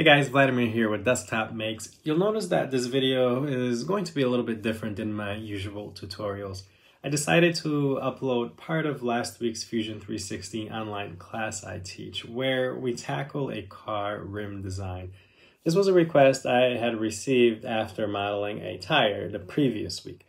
Hey guys, Vladimir here with Desktop Makes. You'll notice that this video is going to be a little bit different than my usual tutorials. I decided to upload part of last week's Fusion 360 online class I teach, where we tackle a car rim design. This was a request I had received after modeling a tire the previous week.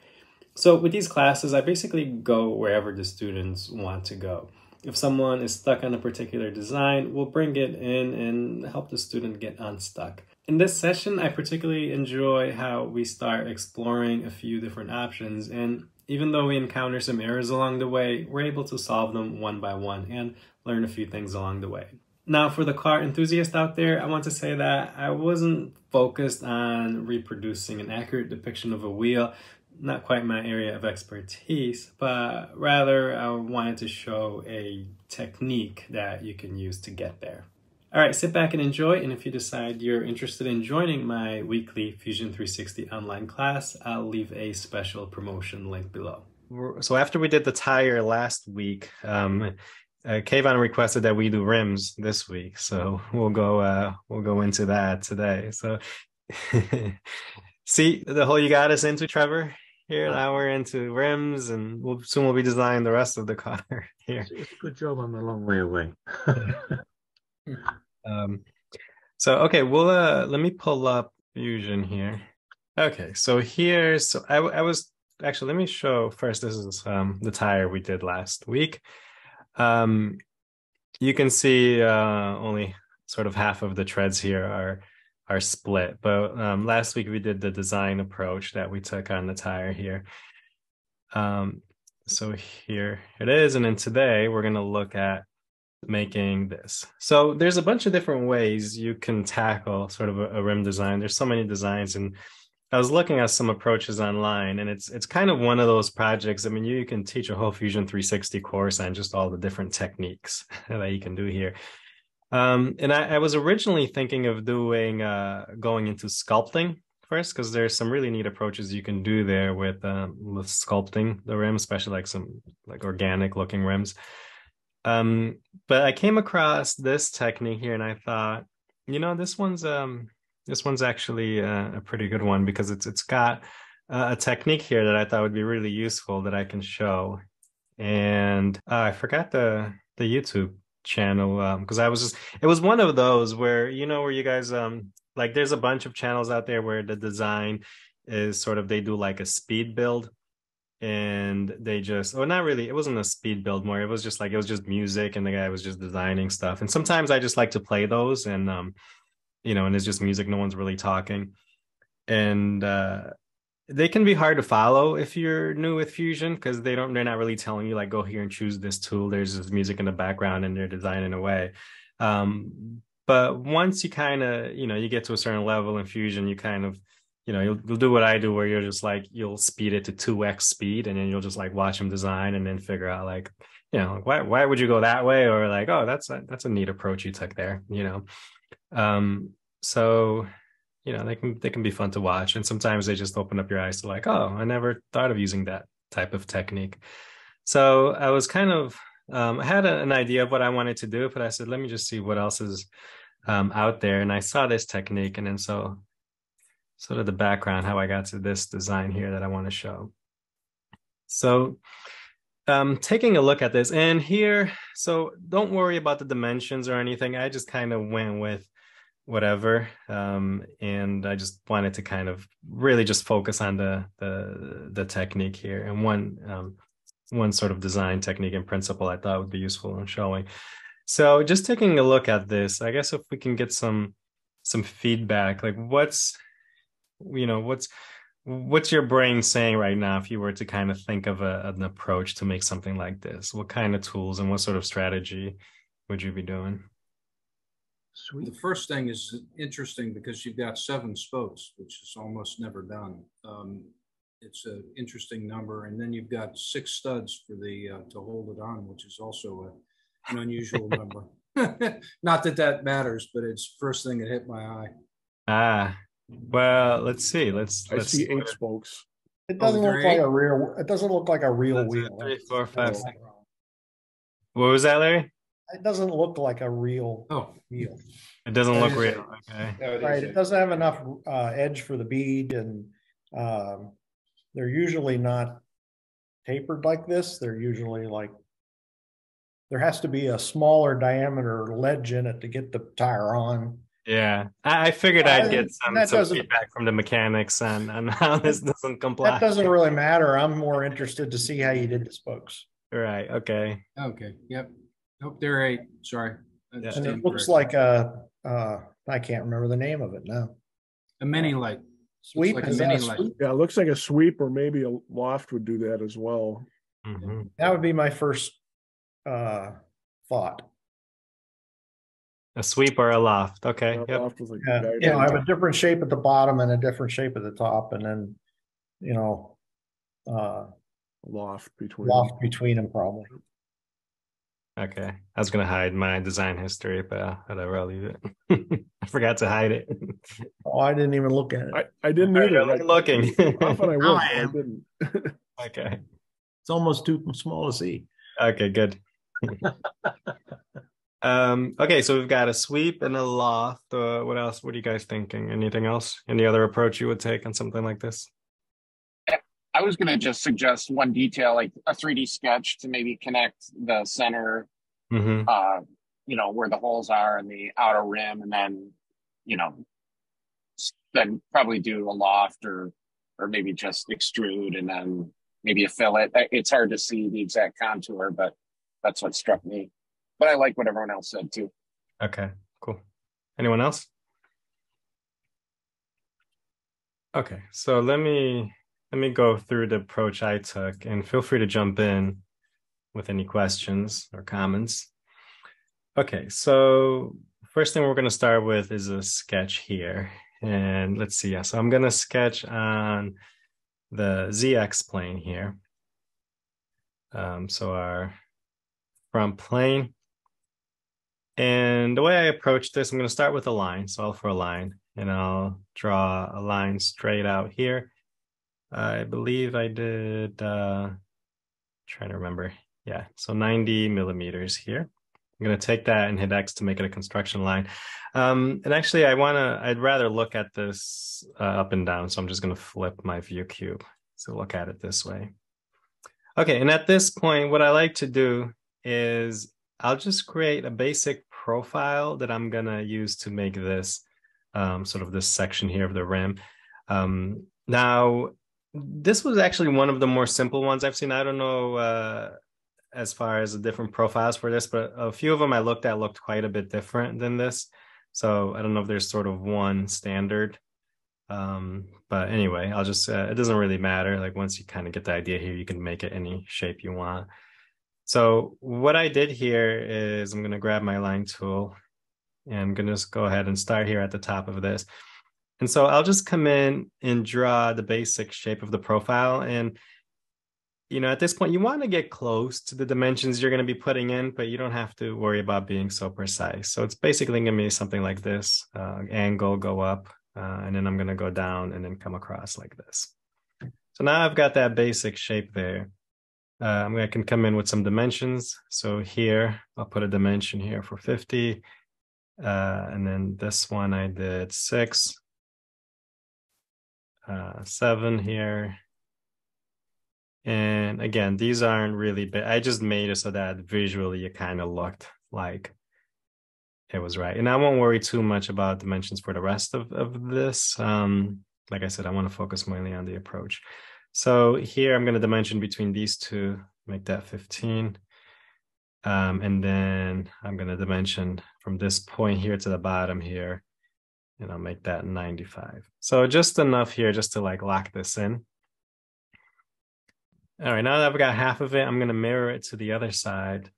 So with these classes, I basically go wherever the students want to go. If someone is stuck on a particular design, we'll bring it in and help the student get unstuck. In this session, I particularly enjoy how we start exploring a few different options, and even though we encounter some errors along the way, we're able to solve them one by one and learn a few things along the way. Now, for the car enthusiast out there, I want to say that I wasn't focused on reproducing an accurate depiction of a wheel. Not quite my area of expertise, but rather I wanted to show a technique that you can use to get there. All right, sit back and enjoy. And if you decide you're interested in joining my weekly Fusion 360 online class, I'll leave a special promotion link below. So after we did the tire last week, Kayvon requested that we do rims this week. So we'll go into that today. So see the hole you got us into, Trevor? Here, now we're into rims, and soon we'll be designing the rest of the car here. Good job, I'm a long way away. Okay, let me pull up Fusion here. Okay, so here's, so I was, actually, let me show first, this is the tire we did last week. You can see only sort of half of the treads here are split, but last week we did the design approach that we took on the tire here. So here it is, and then today we're going to look at making this. So there's a bunch of different ways you can tackle sort of a rim design. There's so many designs, and I was looking at some approaches online, and it's kind of one of those projects. I mean, you can teach a whole Fusion 360 course on just all the different techniques that you can do here. And I was originally thinking of doing going into sculpting first, because there's some really neat approaches you can do there with sculpting the rim, especially like some organic looking rims. But I came across this technique here, and I thought, you know, this one's actually a pretty good one, because it's got a technique here that I thought would be really useful that I can show. And I forgot the YouTube channel, because I was just, it was one of those where, you know, where you guys like, there's a bunch of channels out there where the design is sort of, they do like a speed build, and they just, or not really, it wasn't a speed build, more it was just like, it was just music and the guy was just designing stuff. And sometimes I just like to play those, and you know, and it's just music, no one's really talking, and they can be hard to follow if you're new with Fusion, because they're not really telling you like, go here and choose this tool. There's this music in the background and they're designing away. But once you kind of, you know, you get to a certain level in Fusion, you kind of, you know, you'll do what I do, where you're just like, you'll speed it to 2x speed, and then you'll just like watch them design, and then figure out like, you know, why would you go that way? Or like, oh, that's a neat approach you took there, you know? So you know, they can be fun to watch. And sometimes they just open up your eyes to like, oh, I never thought of using that type of technique. So I was kind of, I had an idea of what I wanted to do, but I said, let me just see what else is out there. And I saw this technique, and then so sort of the background, how I got to this design here that I want to show. So taking a look at this, and here, so don't worry about the dimensions or anything. I just kind of went with whatever, and I just wanted to kind of really just focus on the technique here, and one sort of design technique and principle I thought would be useful in showing. So just taking a look at this, I guess if we can get some feedback, like what's your brain saying right now if you were to kind of think of an approach to make something like this? What kind of tools and what sort of strategy would you be doing? Sweet. The first thing is interesting because you've got 7 spokes, which is almost never done. It's an interesting number, and then you've got 6 studs for the to hold it on, which is also an unusual number. Not that that matters, but it's first thing that hit my eye. Ah, well, let's see. Let's see 8 spokes. It doesn't look like a real. It doesn't look like a real wheel. 3, 4, 5, 6. What was that, Larry? It doesn't look like a real wheel. It doesn't look real. Okay. Right. It doesn't have enough edge for the bead, and they're usually not tapered like this. They're usually like, there has to be a smaller diameter ledge in it to get the tire on. Yeah, I figured I'd get some feedback from the mechanics on how this doesn't comply. That doesn't really matter. I'm more interested to see how you did this, folks. Right. Okay. Okay. Yep. Nope. They're right. Sorry. Yeah. And it looks like a, I can't remember the name of it now. A mini light. Sweep? Like a mini light. Yeah, it looks like a sweep, or maybe a loft would do that as well. Mm-hmm. That would be my first thought. A sweep or a loft. Okay. Yep. Yeah, I have a different shape at the bottom and a different shape at the top, and then, you know, loft between them probably. Okay. I was going to hide my design history, but whatever, I'll leave it. I forgot to hide it. Oh, I didn't even look at it. I didn't either. I'm looking. Often I will, I didn't. Okay. It's almost too small to see. Okay, good. Okay, so we've got a sweep and a loft. What else? What are you guys thinking? Anything else? Any other approach you would take on something like this? I was going to just suggest one detail, like a 3D sketch to maybe connect the center, mm-hmm. You know, where the holes are and the outer rim, and then, you know, then probably do a loft, or maybe just extrude and then maybe a fillet. It's hard to see the exact contour, but that's what struck me. But I like what everyone else said too. Okay, cool. Anyone else? Okay, so let me go through the approach I took, and feel free to jump in with any questions or comments. Okay, so first thing we're going to start with is a sketch here, and let's see. Yeah, so I'm going to sketch on the ZX plane here. So our front plane. And the way I approach this, I'm going to start with a line. So I'll for a line, and I'll draw a line straight out here. I believe I did, trying to remember. Yeah, so 90 millimeters here. I'm going to take that and hit X to make it a construction line. And actually, I'd rather look at this up and down. So I'm just going to flip my view cube to look at it this way. Okay, and at this point, what I like to do is I'll just create a basic profile that I'm going to use to make this sort of this section here of the rim. Now, this was actually one of the more simple ones I've seen. I don't know as far as the different profiles for this, but a few of them I looked at looked quite a bit different than this. So I don't know if there's sort of one standard. But anyway, I'll just, it doesn't really matter. Like once you kind of get the idea here, you can make it any shape you want. So what I did here is I'm going to grab my line tool, and I'm going to just go ahead and start here at the top of this. And so I'll just come in and draw the basic shape of the profile. And, you know, at this point, you want to get close to the dimensions you're going to be putting in, but you don't have to worry about being so precise. So it's basically going to be something like this, angle, go up, and then I'm going to go down and then come across like this. So now I've got that basic shape there. I can come in with some dimensions. So here, I'll put a dimension here for 50. And then this one I did 6. 7 here. And again, these aren't really big. I just made it so that visually it kind of looked like it was right. And I won't worry too much about dimensions for the rest of this. Like I said, I want to focus mainly on the approach. So here I'm going to dimension between these two, make that 15. And then I'm going to dimension from this point here to the bottom here. And I'll make that 95. So just enough here just to like lock this in. All right, now that I've got half of it, I'm going to mirror it to the other side.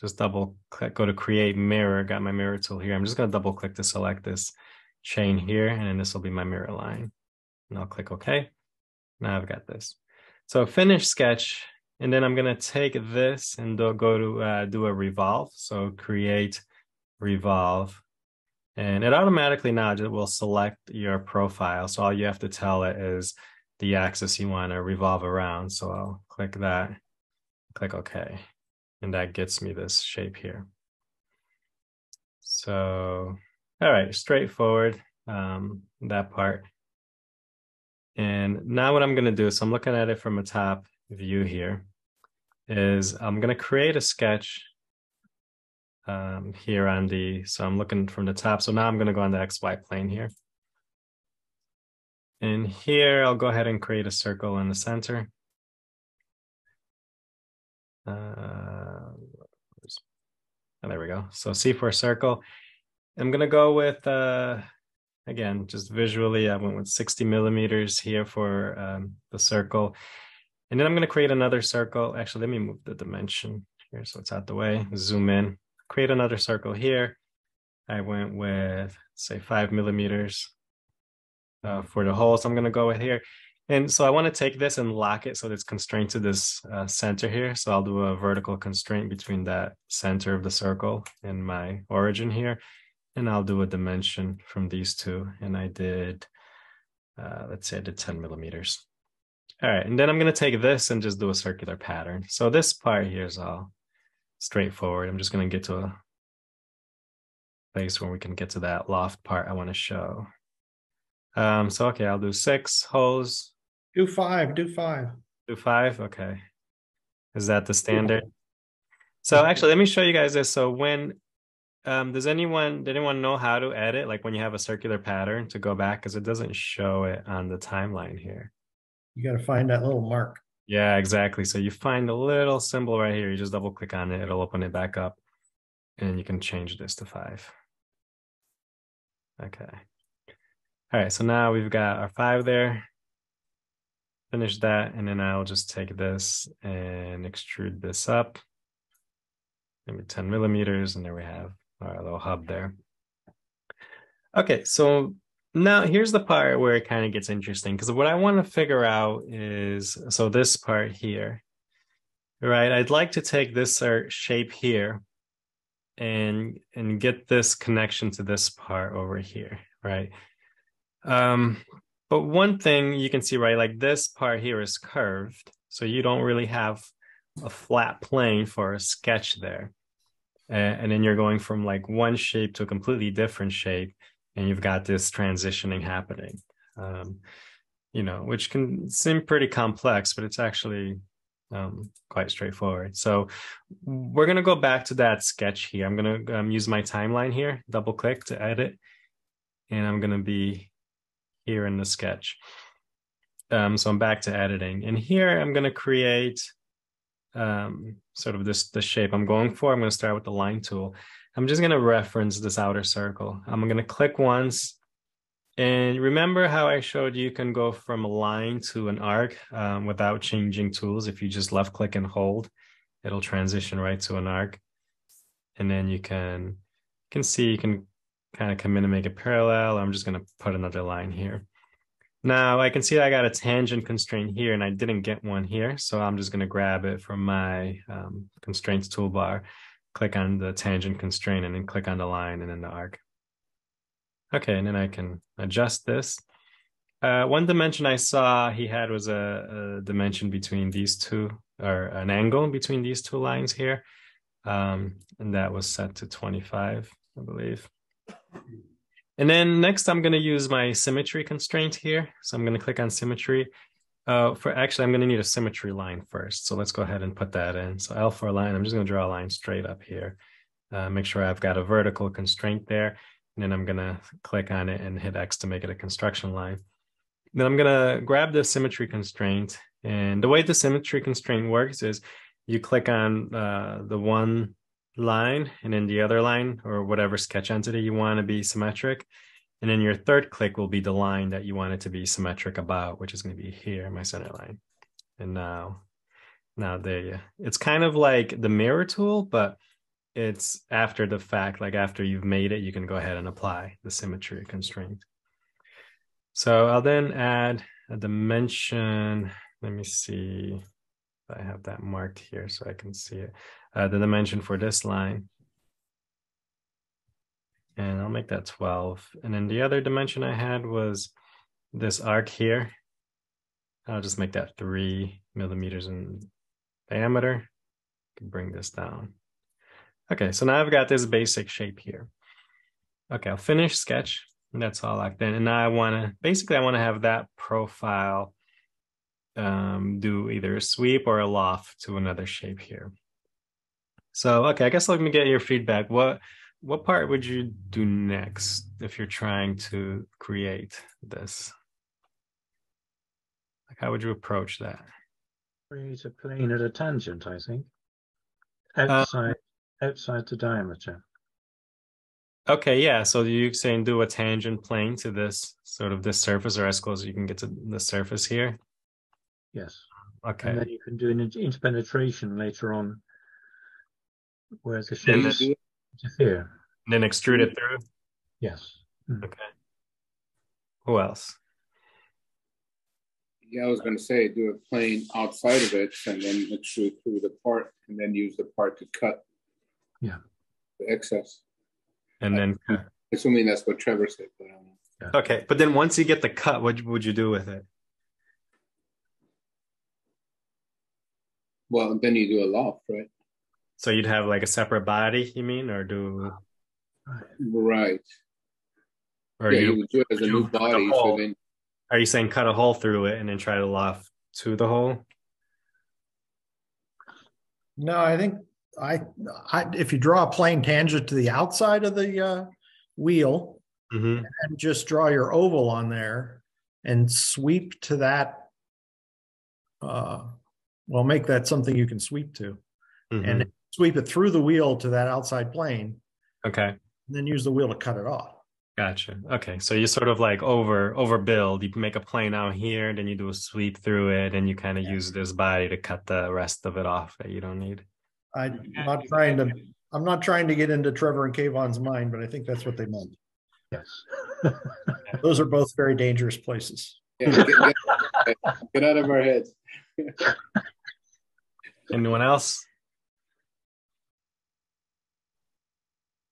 Just double click, go to create mirror, got my mirror tool here. I'm just going to double click to select this chain here, and then this will be my mirror line. And I'll click OK. Now I've got this. So finish sketch, and then I'm going to take this and go to do a revolve. So create revolve. And it automatically now will select your profile. So all you have to tell it is the axis you want to revolve around. So I'll click that, click OK. And that gets me this shape here. So, all right, straightforward, that part. And now what I'm going to do, so I'm looking at it from a top view here, is I'm going to create a sketch here on the, so I'm looking from the top. So now I'm going to go on the XY plane here. And here, I'll go ahead and create a circle in the center. Oh, there we go. So C4 circle. I'm going to go with, again, just visually, I went with 60 millimeters here for the circle. And then I'm going to create another circle. Actually, let me move the dimension here so it's out the way. Zoom in. Create another circle here. I went with, say, 5 millimeters. For the hole, so I'm going to go with here. And so I want to take this and lock it so that it's constrained to this center here. So I'll do a vertical constraint between that center of the circle and my origin here. And I'll do a dimension from these two. And I did, let's say I did 10 millimeters. All right, and then I'm going to take this and just do a circular pattern. So this part here is all straightforward. I'm just going to get to a place where we can get to that loft part I want to show. So, okay, I'll do 6 holes. Do 5, do 5. Do 5, okay. Is that the standard? So actually, let me show you guys this. So when, did anyone know how to edit, like when you have a circular pattern to go back? Because it doesn't show it on the timeline here. You got to find that little mark. Yeah, exactly. So you find the little symbol right here. You just double click on it. It'll open it back up. And you can change this to 5. Okay. All right, so now we've got our 5 there. Finish that, and then I'll just take this and extrude this up. Maybe 10 millimeters, and there we have our little hub there. Okay, so now here's the part where it kind of gets interesting, because what I want to figure out is, so this part here, right? I'd like to take this shape here and get this connection to this part over here, right? But one thing you can see, right, like this part here is curved, so you don't really have a flat plane for a sketch there. And then you're going from like one shape to a completely different shape, and you've got this transitioning happening, you know, which can seem pretty complex, but it's actually quite straightforward. So we're going to go back to that sketch here. I'm going to use my timeline here, double click to edit, and I'm going to be here in the sketch. So I'm back to editing. And here I'm going to create sort of the shape I'm going for. I'm going to start with the line tool. I'm just going to reference this outer circle. I'm going to click once. And remember how I showed you can go from a line to an arc without changing tools. If you just left click and hold, it'll transition right to an arc. And then you can kind of come in and make it parallel. I'm just going to put another line here. Now I can see I got a tangent constraint here and I didn't get one here. So I'm just going to grab it from my constraints toolbar, click on the tangent constraint and then click on the line and then the arc. Okay, and then I can adjust this. One dimension I saw he had was a dimension between these two, or an angle between these two lines here. And that was set to 25, I believe. And then next, I'm going to use my symmetry constraint here. So I'm going to click on symmetry. Actually, I'm going to need a symmetry line first. So let's go ahead and put that in. So L for a line, I'm just going to draw a line straight up here. Make sure I've got a vertical constraint there. And then I'm going to click on it and hit X to make it a construction line. Then I'm going to grab the symmetry constraint. And the way the symmetry constraint works is you click on the one line and then the other line or whatever sketch entity you want to be symmetric, and then your third click will be the line that you want it to be symmetric about, which is going to be here, my center line. And now there you it's kind of like the mirror tool, but it's after the fact, like after you've made it you can go ahead and apply the symmetry constraint. So I'll then add a dimension. Let me see if I have that marked here so I can see it. The dimension for this line. And I'll make that 12. And then the other dimension I had was this arc here. I'll just make that 3 millimeters in diameter. Can bring this down. Okay, so now I've got this basic shape here. Okay, I'll finish sketch. And that's all locked in. And now I want to, basically I want to have that profile do either a sweep or a loft to another shape here. So, okay, I guess let me get your feedback. What part would you do next if you're trying to create this? Like, how would you approach that? Create a plane at a tangent, I think. Outside the diameter. Okay, yeah. So you're saying do a tangent plane to this sort of this surface, or as close as you can get to the surface here? Yes. Okay. And then you can do an interpenetration later on where the shape is here. And then extrude it through? Yes. Mm-hmm. Okay. Who else? Yeah, I was going to say do a plane outside of it and then extrude through the part and then use the part to cut. Yeah. The excess. And then assuming that's what Trevor said, but I don't know. Yeah. Okay, but then once you get the cut, what would you do with it? Well, then you do a loft, right? So you'd have like a separate body, you mean, or do right? Or yeah, you would do it as a new body. So then, are you saying cut a hole through it and then try to loft to the hole? No, I think. If you draw a plane tangent to the outside of the wheel, mm-hmm. and just draw your oval on there and sweep to that, well, make that something you can sweep to, mm-hmm. and sweep it through the wheel to that outside plane. Okay. And then use the wheel to cut it off. Gotcha. Okay, so you sort of like overbuild. You make a plane out here, then you do a sweep through it, and you kind of use this body to cut the rest of it off that you don't need. I'm not trying to get into Trevor and Kayvon's mind, but I think that's what they meant. Yes. Those are both very dangerous places. Yeah, get out of our heads. Anyone else?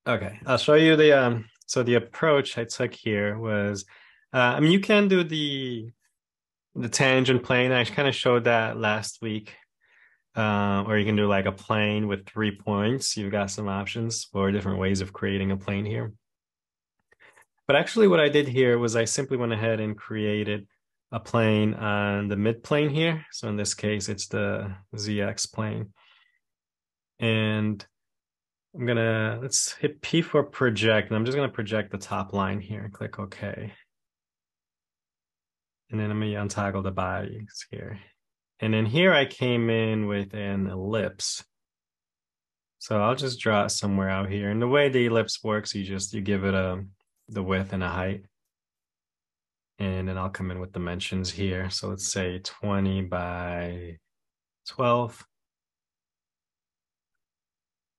Okay, I'll show you the, so the approach I took here was, I mean, you can do the tangent plane. I kind of showed that last week. Or you can do like a plane with 3 points. You've got some options for different ways of creating a plane here. But actually what I did here was I simply went ahead and created a plane on the mid plane here. So in this case, it's the ZX plane. And I'm going to, let's hit P for project. And I'm just going to project the top line here. Click OK. And then I'm going to untoggle the bodies here. And then here I came in with an ellipse. So I'll just draw it somewhere out here. And the way the ellipse works, you give it the width and a height. And then I'll come in with dimensions here. So let's say 20 by 12.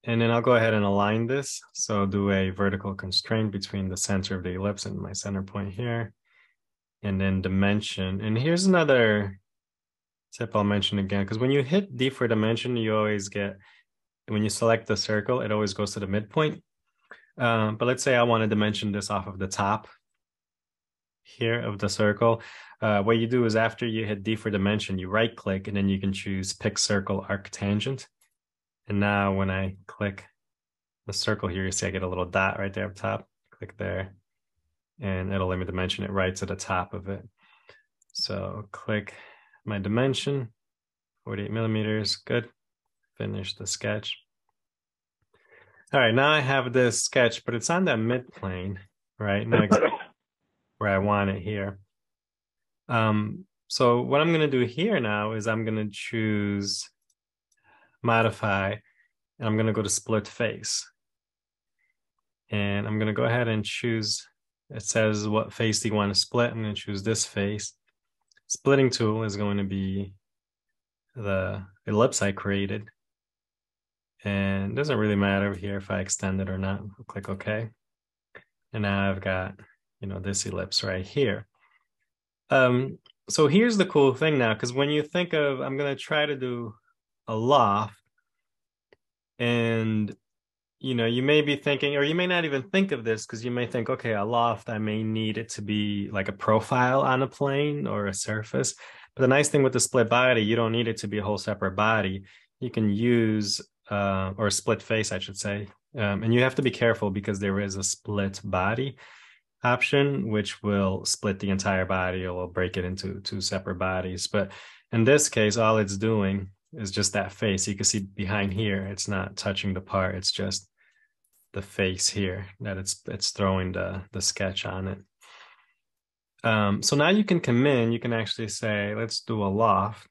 And then I'll go ahead and align this. So I'll do a vertical constraint between the center of the ellipse and my center point here. And then dimension. And here's another tip I'll mention again, because when you hit D for dimension, you always get, when you select the circle, it always goes to the midpoint. But let's say I want to dimension this off of the top here of the circle. What you do is after you hit D for dimension, you right click, and then you can choose pick circle arctangent. And now when I click the circle here, you see I get a little dot right there up top. Click there, and it'll let me dimension it right to the top of it. So click my dimension, 48 millimeters, good. Finish the sketch. All right, now I have this sketch, but it's on that mid-plane, right? Now where I want it here. So what I'm gonna do here now is I'm gonna choose modify, and I'm gonna go to split face. And I'm gonna go ahead and choose, it says what face do you wanna split? I'm gonna choose this face. Splitting tool is going to be the ellipse I created. And it doesn't really matter here if I extend it or not. I'll click OK. And now I've got, you know, this ellipse right here. So here's the cool thing now, because when you think of, I'm going to try to do a loft. And, you know, you may be thinking, or you may not even think of this, because you may think, okay, a loft, I may need it to be like a profile on a plane or a surface. But the nice thing with the split body, you don't need it to be a whole separate body. You can use, or split face, I should say. And you have to be careful because there is a split body option, which will split the entire body or will break it into two separate bodies. But in this case, all it's doing is just that face. You can see behind here, it's not touching the part. It's just the face here that it's throwing the sketch on it. So now you can come in, you can actually say, let's do a loft.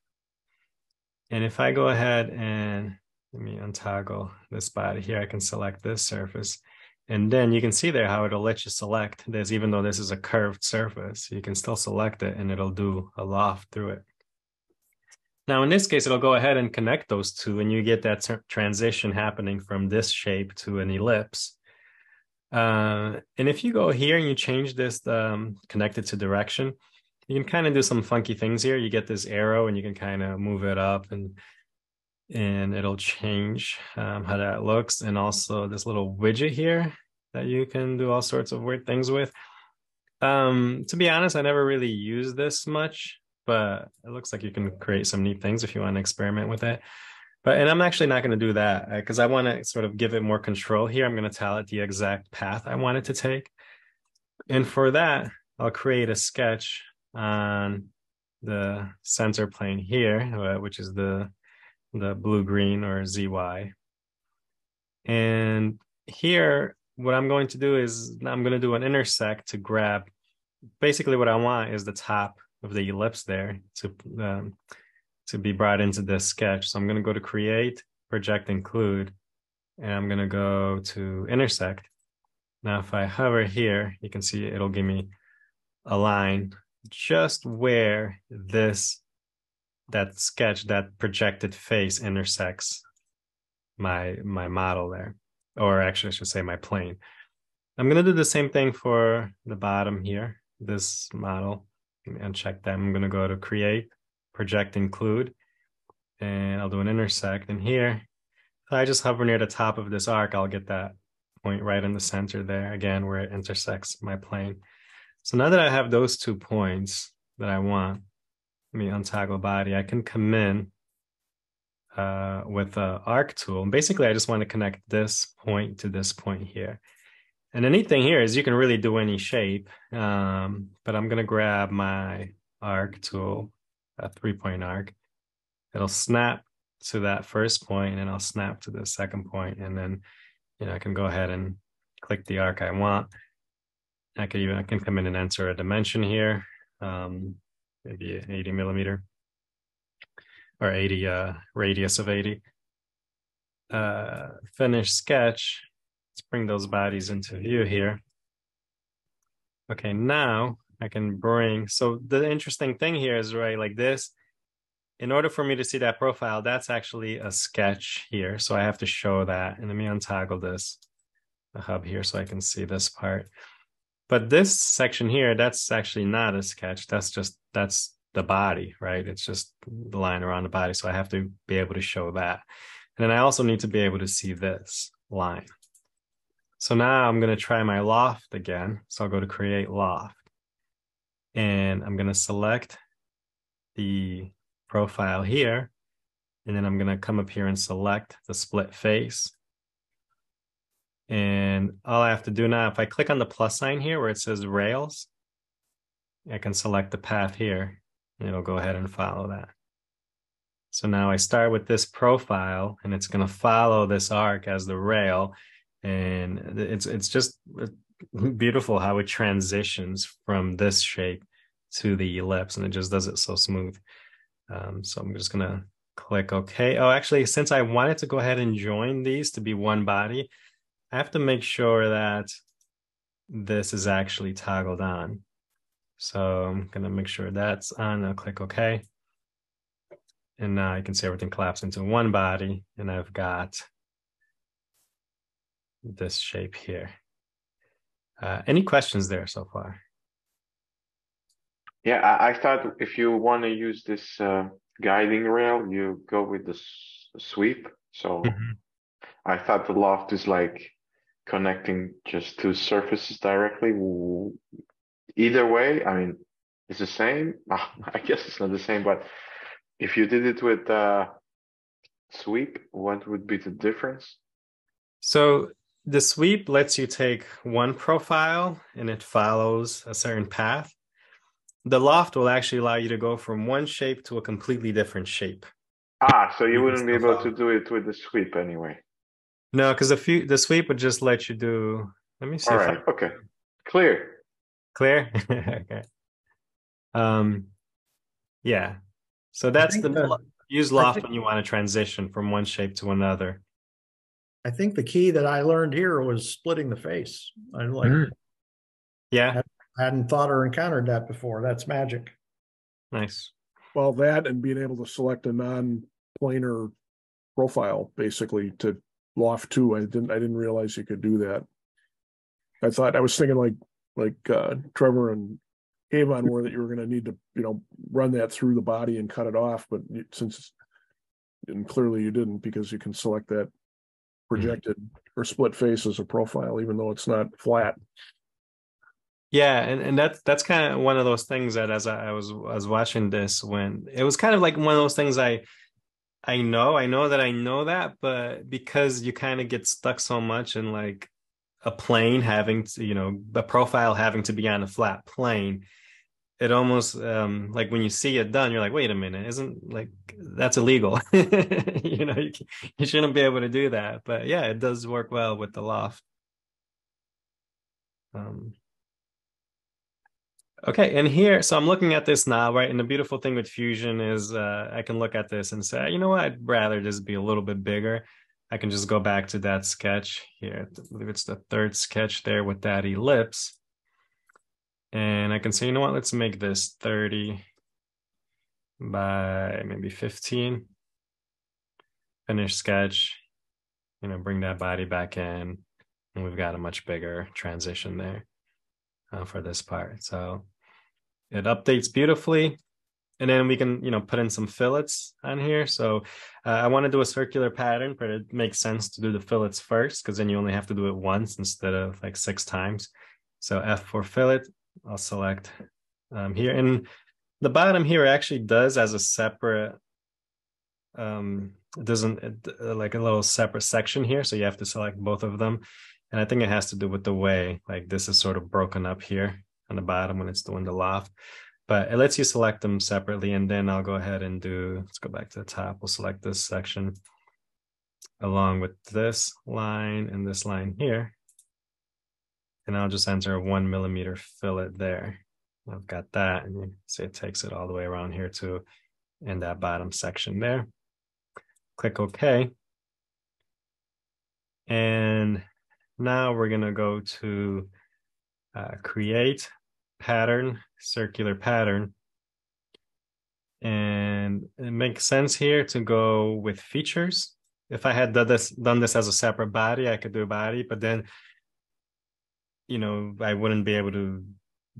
And if I go ahead and let me untoggle this body here, I can select this surface. And then you can see there how it'll let you select this, even though this is a curved surface, you can still select it and it'll do a loft through it. Now, in this case, it'll go ahead and connect those two and you get that transition happening from this shape to an ellipse. And if you go here and you change this connected to direction, you can kind of do some funky things here. You get this arrow and you can kind of move it up and it'll change how that looks. And also this little widget here that you can do all sorts of weird things with. To be honest, I never really used this much, but it looks like you can create some neat things if you want to experiment with it. But, and I'm actually not going to do that because I want to sort of give it more control here. I'm going to tell it the exact path I want it to take. And for that, I'll create a sketch on the center plane here, which is the blue-green or ZY. And here, what I'm going to do is I'm going to do an intersect to grab. Basically, what I want is the top of the ellipse there to be brought into this sketch. So I'm going to go to Create, Project, Include, and I'm going to go to Intersect. Now, if I hover here, you can see it'll give me a line just where that sketch, that projected face intersects my model there, or actually I should say my plane. I'm going to do the same thing for the bottom here, this model, and check that. I'm going to go to Create, Project, Include, and I'll do an intersect. And here, if I just hover near the top of this arc, I'll get that point right in the center there, again, where it intersects my plane. So now that I have those 2 points that I want, let me untoggle body. I can come in with the arc tool. And basically, I just want to connect this point to this point here. And the neat thing here is you can really do any shape, but I'm going to grab my arc tool, a 3-point arc. It'll snap to that first point, and then I'll snap to the second point. And then, you know, I can go ahead and click the arc I want. I can come in and enter a dimension here. Maybe 80 millimeter or 80 radius of 80. Finish sketch. Let's bring those bodies into view here. Okay, now I can bring, so the interesting thing here is, right, like this, in order for me to see that profile, that's actually a sketch here. So I have to show that. And let me untoggle this, the hub here, so I can see this part. But this section here, that's actually not a sketch. That's the body, right? It's just the line around the body. So I have to be able to show that. And then I also need to be able to see this line. So now I'm going to try my loft again. So I'll go to Create Loft. And I'm going to select the profile here. And then I'm going to come up here and select the split face. And all I have to do now, if I click on the plus sign here where it says rails, I can select the path here and it'll go ahead and follow that. So now I start with this profile and it's going to follow this arc as the rail. And it's just beautiful how it transitions from this shape to the ellipse, and it just does it so smooth. So I'm just going to click OK. Oh, actually, since I wanted to go ahead and join these to be one body, I have to make sure that this is actually toggled on. So I'm going to make sure that's on. I'll click OK. And now you can see everything collapsed into one body. And I've got this shape here. Any questions there so far? Yeah, I thought if you want to use this guiding rail, you go with the sweep. So I thought the loft is like connecting just two surfaces directly. Either way, I mean, it's the same. I guess it's not the same, but if you did it with sweep, what would be the difference? So The sweep lets you take one profile and it follows a certain path. The loft will actually allow you to go from one shape to a completely different shape. Ah, so you wouldn't be able to do it with the sweep anyway. No, because the sweep would just let you do... Let me see. All right, okay. Clear. Clear? Okay. Yeah. So that's the... Use loft when you want to transition from one shape to another. I think the key that I learned here was splitting the face. I'm like, yeah, I hadn't thought or encountered that before. That's magic. Nice. Well, that and being able to select a non-planar profile basically to loft too. I didn't realize you could do that. I was thinking like Trevor and Avon were that you were going to need to run that through the body and cut it off, but clearly you didn't, because you can select that projected or split face as a profile, even though it's not flat. Yeah, and that's kind of one of those things that as I was watching this, when it was kind of like one of those things I know that, but because you kind of get stuck so much in like a plane having to, the profile having to be on a flat plane, it almost like when you see it done, you're like, wait a minute, isn't that's illegal? you shouldn't be able to do that. But yeah, it does work well with the loft. Okay, and here, so I'm looking at this now, right? And the beautiful thing with Fusion is I can look at this and say, you know what, I'd rather just be a little bit bigger. I can just go back to that sketch here. I believe it's the third sketch there with that ellipse. And I can say, you know what, let's make this 30 by maybe 15. Finish sketch, bring that body back in. And we've got a much bigger transition there for this part. So it updates beautifully. And then we can, put in some fillets on here. So I want to do a circular pattern, but it makes sense to do the fillets first, because then you only have to do it once instead of like 6 times. So F for fillet, I'll select here. And the bottom here actually does as a separate, like a little separate section here. So you have to select both of them. And I think it has to do with the way, like this is sort of broken up here on the bottom when it's doing the loft. But it lets you select them separately, and then I'll go ahead and let's go back to the top. We'll select this section along with this line and this line here. And I'll just enter a 1mm fillet there. I've got that, and you see it takes it all the way around here too, in that bottom section there. Click OK. And now we're gonna go to create pattern, circular pattern, and it makes sense here to go with features. If I had done this as a separate body, I could do a body, but then I wouldn't be able to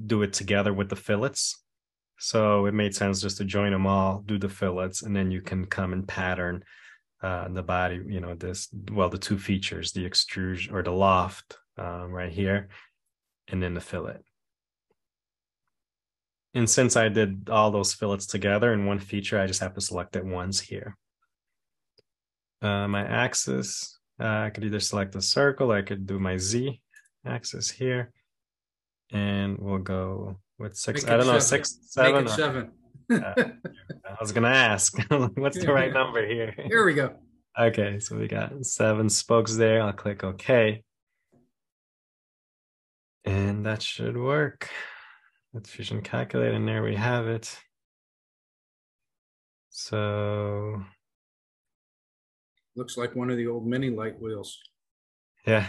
do it together with the fillets, so it made sense just to join them all, do the fillets, and then you can come and pattern the body, the two features, the extrusion or the loft right here, and then the fillet. And since I did all those fillets together in one feature, I just have to select it once here. My axis, I could either select a circle, I could do my Z axis here, and we'll go with 6. I don't know, 6, 7. Make it 7. I was gonna ask, what's the right number here? Here we go. Okay, so we got 7 spokes there. I'll click OK, and that should work. Let's Fusion calculate, and there we have it. So looks like one of the old mini light wheels. Yeah.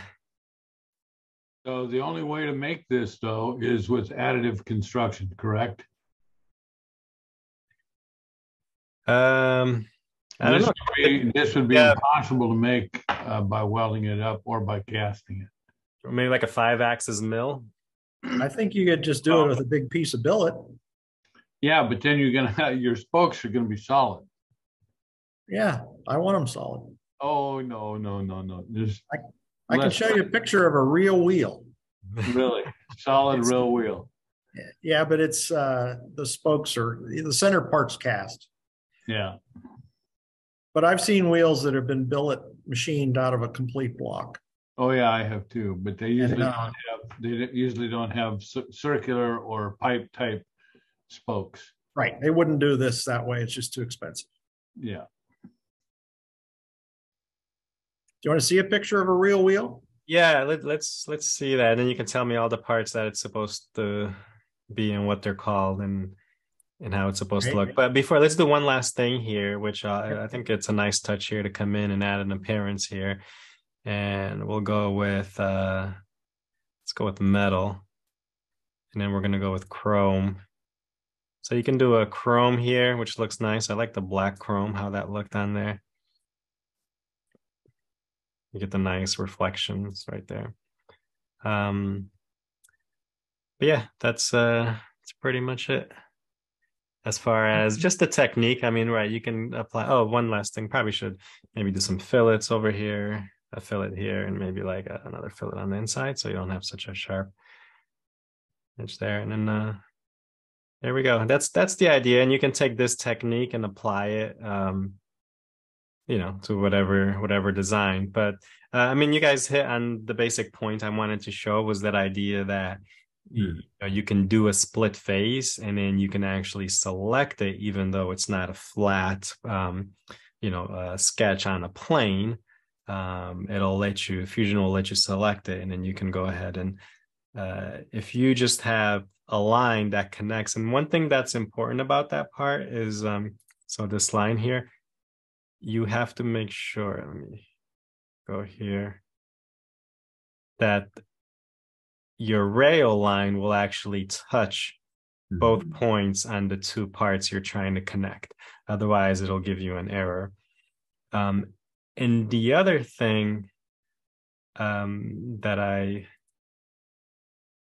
So the only way to make this though is with additive construction, correct? I don't know. This would be impossible to make by welding it up or by casting it. Or maybe like a 5-axis mill. I think you could just do it with a big piece of billet. Yeah, but then your spokes are gonna be solid. Yeah, I want them solid. Oh no! I can show you a picture of a real wheel. Really solid real wheel. Yeah, but it's the spokes are the center part's cast. Yeah. But I've seen wheels that have been billet machined out of a complete block. Oh yeah, I have too, but they usually don't have circular or pipe type spokes. Right, they wouldn't do this that way. It's just too expensive. Yeah. Do you want to see a picture of a real wheel? Yeah, let's see that, and then you can tell me all the parts that it's supposed to be and what they're called and how it's supposed to look. But before, let's do one last thing here, which I think it's a nice touch here to come in and add an appearance here. And we'll go with, let's go with metal. And then we're going to go with chrome. So you can do a chrome here, which looks nice. I like the black chrome, how that looked on there. You get the nice reflections right there. But yeah, that's pretty much it. As far as just the technique, I mean, right, you can apply, oh, one last thing, probably should maybe do some fillets over here, a fillet here, and maybe like another fillet on the inside so you don't have such a sharp edge there. And then there we go. That's the idea. And you can take this technique and apply it, you know, to whatever design. But I mean, you guys hit on the basic point I wanted to show, was that idea that you can do a split phase, and then you can actually select it, even though it's not a flat, you know, sketch on a plane. It'll let you, Fusion will let you select it, and then you can go ahead and if you just have a line that connects. And one thing that's important about that part is, so this line here, you have to make sure, let me go here, that your rail line will actually touch both points on the two parts you're trying to connect. Otherwise, it'll give you an error. And the other thing that I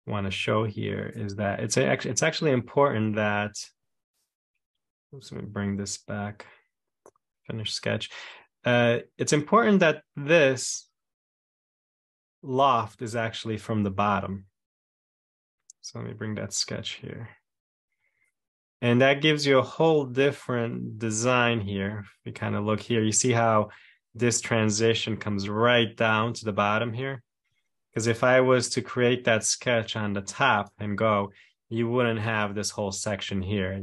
want to show here is that it's actually important that, oops, let me bring this back, finish sketch. It's important that this loft is actually from the bottom. So let me bring that sketch here. And that gives you a whole different design here. If you kind of look here, you see how this transition comes right down to the bottom here? Because if I was to create that sketch on the top and go, you wouldn't have this whole section here.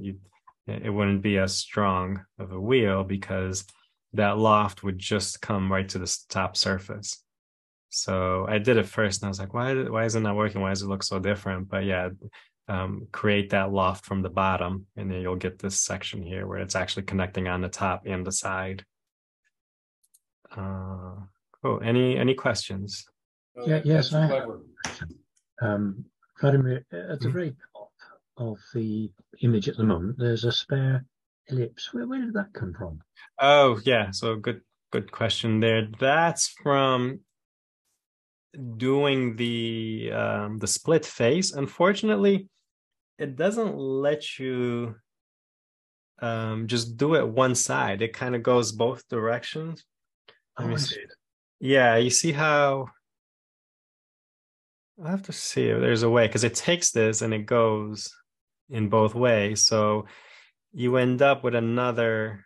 It wouldn't be as strong of a wheel because that loft would just come right to the top surface. So I did it first and I was like, why isn't that working? Why does it look so different? But yeah, create that loft from the bottom, and then you'll get this section here where it's actually connecting on the top and the side. Cool. Any questions? Yeah, yes, I have. Vladimir, at the very top of the image at the moment, there's a spare ellipse. Where did that come from? Oh, yeah. So good question there. That's from doing the split phase. Unfortunately, it doesn't let you just do it one side. It kind of goes both directions. Let me see. Yeah, you see how, I'll have to see if there's a way, because it takes this and it goes in both ways. So you end up with another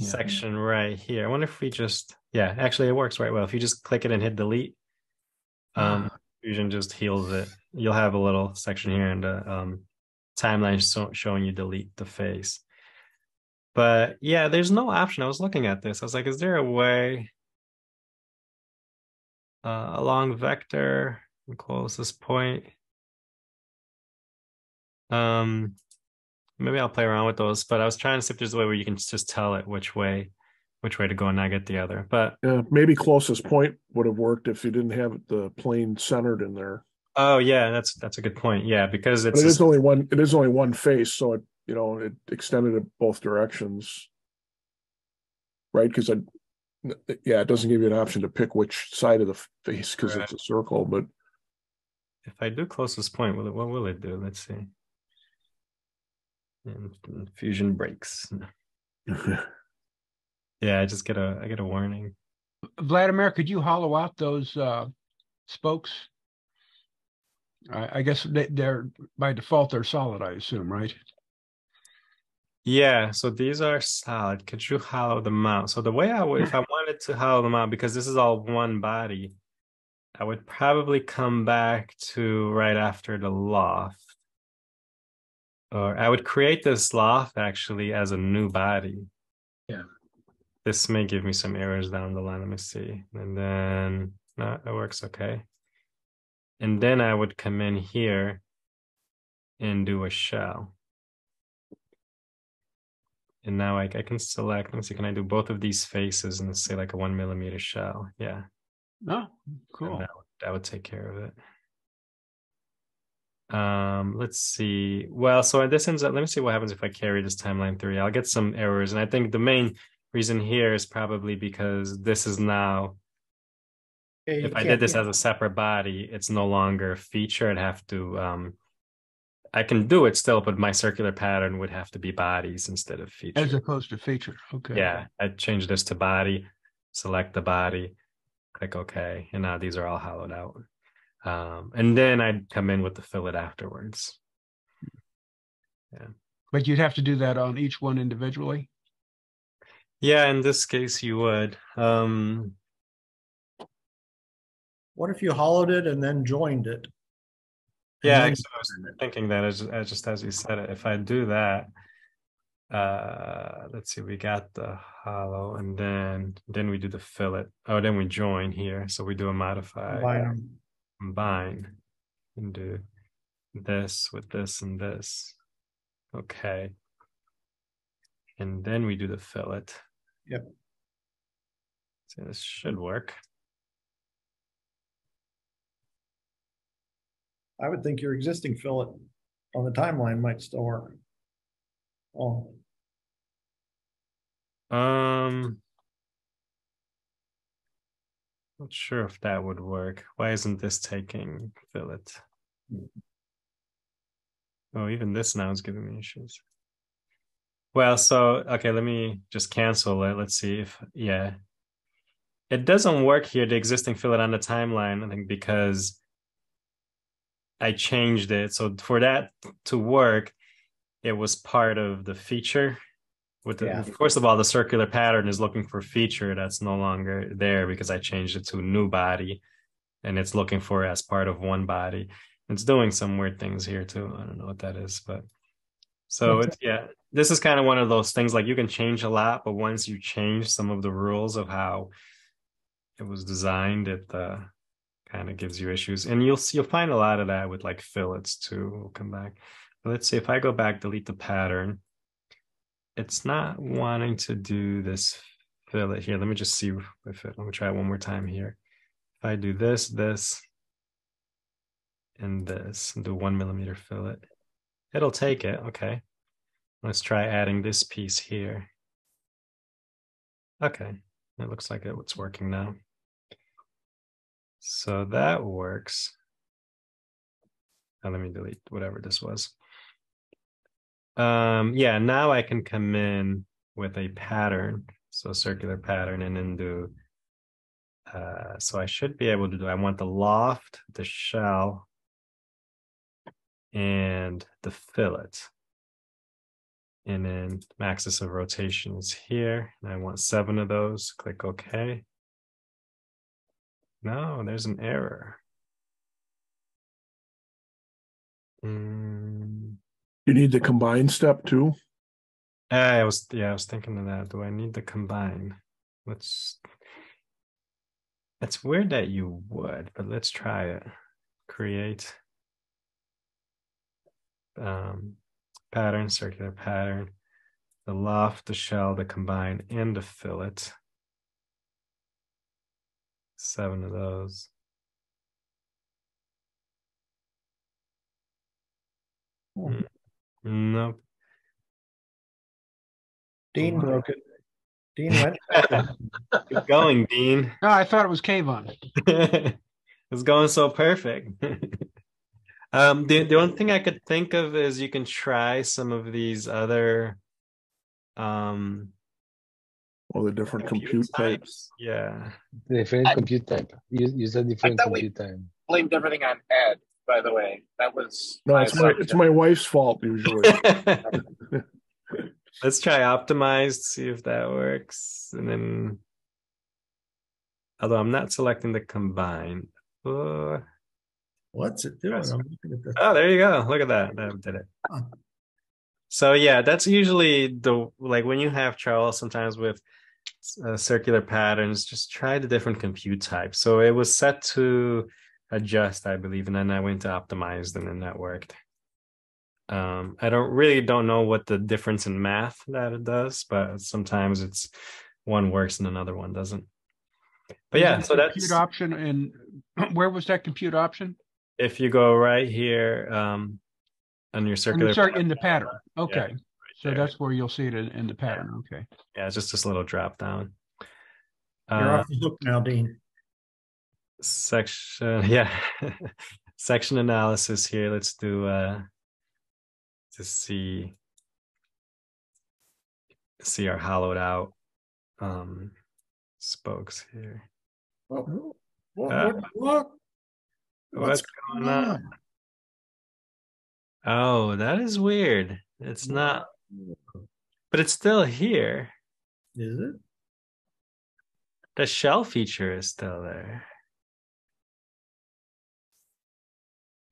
section right here. I wonder if we just, yeah, actually it works right well. If you just click it and hit delete, Fusion just heals it. You'll have a little section here and the timeline showing you delete the face. But yeah, there's no option. I was looking at this. I was like, is there a way along vector and closest point? Maybe I'll play around with those, but I was trying to see if there's a way where you can just tell it which way to go and not get the other. But maybe closest point would have worked if you didn't have the plane centered in there. Oh yeah, that's a good point. Yeah, because it's, but it is only one face, so it, you know, it extended it both directions, right? Because it doesn't give you an option to pick which side of the face because it's a circle. But if I do closest point, what will it do? Let's see. And Fusion breaks. Yeah, I get a warning. Vladimir, could you hollow out those spokes? I guess they're by default they're solid, I assume, right? Yeah, so these are solid. Could you hollow them out? So the way I would, if I wanted to hollow them out, because this is all one body, I would probably come back to right after the loft. Or I would create this loft actually as a new body. Yeah. This may give me some errors down the line. Let me see. And then, no, it works okay. And then I would come in here and do a shell. And now I can select, let me see, can I do both of these faces and say like a 1mm shell? Yeah. Oh, cool. That would take care of it. Let's see. Well, so this ends up, let me see what happens if I carry this timeline 3. I'll get some errors. And I think the main reason here is probably because this is now, yeah, if I did this as a separate body, it's no longer a feature. I'd have to, I can do it still, but my circular pattern would have to be bodies instead of feature. As opposed to feature, okay. Yeah, I'd change this to body, select the body, click OK, and now these are all hollowed out. And then I'd come in with the fillet afterwards. Yeah. But you'd have to do that on each one individually? Yeah, in this case you would. What if you hollowed it and then joined it? Yeah, I was thinking that just as you said it. If I do that, let's see, we got the hollow, and then we do the fillet. Oh, then we join here, so we do a modify, combine, and do this with this and this. Okay, and then we do the fillet. Yep. So this should work. I would think your existing fillet on the timeline might still work. Oh. Not sure if that would work. Why isn't this taking fillet? Oh, even this now is giving me issues. Well, so, okay, let me just cancel it. Let's see if, yeah. It doesn't work here, the existing fillet on the timeline, I think, because I changed it. So for that to work, it was part of the feature. With the, yeah. First of all, the circular pattern is looking for feature that's no longer there because I changed it to new body, and it's looking for it as part of one body. It's doing some weird things here too. I don't know what that is, but so okay. It's, yeah, this is kind of one of those things like you can change a lot, but once you change some of the rules of how it was designed, it kind of gives you issues, and you'll find a lot of that with like fillets too. We'll come back. Let's see if I go back, delete the pattern. It's not wanting to do this fillet here. Let me just see if it. Let me try it one more time here. If I do this, this, and this, and do 1mm fillet, it'll take it. Okay. Let's try adding this piece here. Okay, it looks like it's working now. So that works. Now let me delete whatever this was. Yeah, now I can come in with a pattern, so circular pattern, and then do. So I should be able to do. I want the loft, the shell, and the fillet, and then axis of rotation is here, and I want 7 of those. Click OK. No, there's an error. You need the combine step too? I was thinking of that. Do I need the combine? It's weird that you would, but let's try it. Create pattern, circular pattern, the loft, the shell, the combine, and the fillet. 7 of those. Hmm. Nope. Dean broke it. Dean went. Keep going, Dean. No, I thought it was Kayvon. It's going so perfect. The only thing I could think of is you can try some of these other all the different compute types. Yeah. Different compute type. Use a different compute type. Blamed everything on Ed, by the way. That was no, it's my wife's fault usually. Let's try optimized, see if that works. And then although I'm not selecting the combine. What's it doing? I'm looking at this. Oh, there you go. Look at that. That did it. Huh. So yeah, that's usually the, like when you have trouble sometimes with circular patterns, just try the different compute types. So it was set to adjust, I believe, and then I went to optimized, and then that worked. I don't know what the difference in math that it does, but sometimes it's one works and another one doesn't. But yeah, so that's compute option. And where was that compute option? If you go right here on your circular pattern, in the pattern. Okay, yeah, right, so that's where you'll see it in the pattern. Okay. Yeah, it's just this little drop down. You're off the hook now, Dean. Section, yeah, section analysis here. Let's do. To see our hollowed out spokes here. Oh, what's going on? Oh, that is weird. It's not, but it's still here. Is it? The shell feature is still there.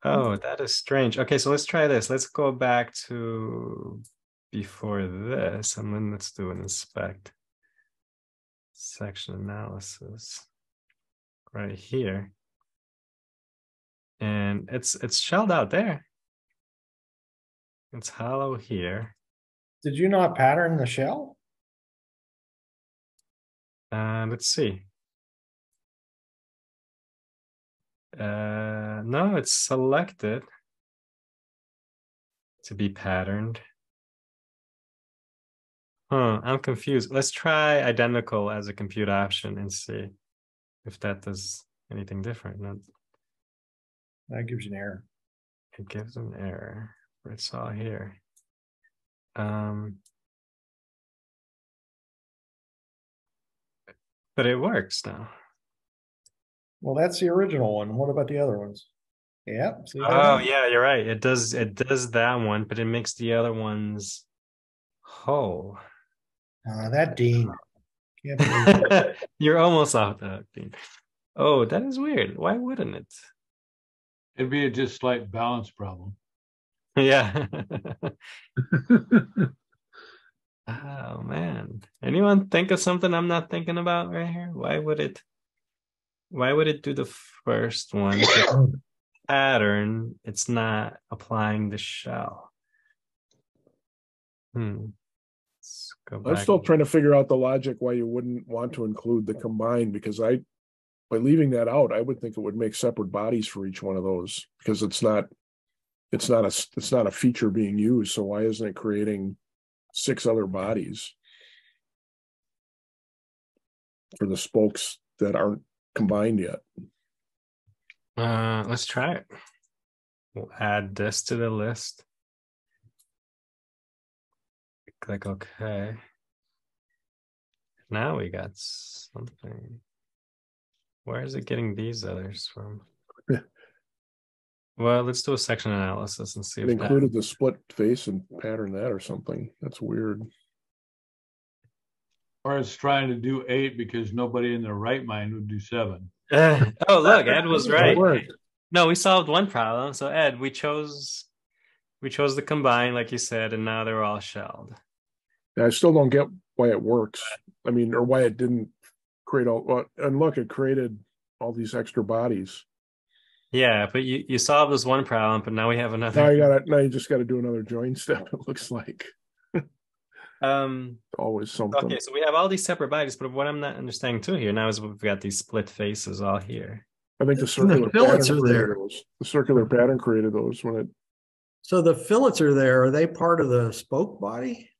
Oh, that is strange. Okay, so let's try this. Let's go back to before this, and then let's do an inspect section analysis right here. And it's shelled out there. It's hollow here. Did you not pattern the shell? Let's see. No, it's selected to be patterned. Huh, I'm confused. Let's try identical as a compute option and see if that does anything different. That gives an error. It gives an error. I saw here. But it works now. Well, that's the original one. What about the other ones? Yeah. Oh, yeah, you're right. It does that one, but it makes the other ones whole. That Dean. You're almost off that, Dean. Oh, that is weird. Why wouldn't it? It'd be a just slight balance problem. Yeah. Oh, man. Anyone think of something I'm not thinking about right here? Why would it do the first one? Pattern, it's not applying the shell. I'm still trying to figure out the logic why you wouldn't want to include the combined, because by leaving that out, I would think it would make separate bodies for each one of those, because it's not a feature being used. So why isn't it creating 6 other bodies for the spokes that aren't combined yet? Let's try it. We'll add this to the list. Click OK. Now we got something. Where is it getting these others from? Well, let's do a section analysis and see if it included the split face and pattern that or something. That's weird. Or it's trying to do 8 because nobody in their right mind would do 7. Oh, look, Ed was right. No, we solved one problem. So Ed, we chose the combine, like you said, and now they're all shelled. Yeah, I still don't get why it works. I mean, or why it didn't create all. And look, it created all these extra bodies. Yeah, but you solved this one problem, but now we have another. Now you just got to do another join step. It looks like. Always something. Okay, so we have all these separate bodies, but what I'm not understanding too here now is we've got these split faces all here. I think the circular pattern created those when it. So the fillets are there. Are they part of the spoke body?